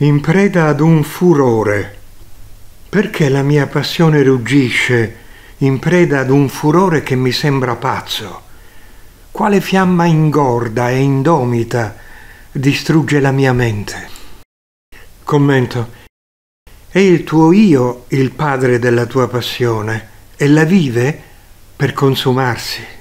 in preda ad un furore. Perché la mia passione ruggisce in preda ad un furore che mi sembra pazzo? Quale fiamma ingorda e indomita distrugge la mia mente? Commento. È il tuo io il padre della tua passione e la vive per consumarsi.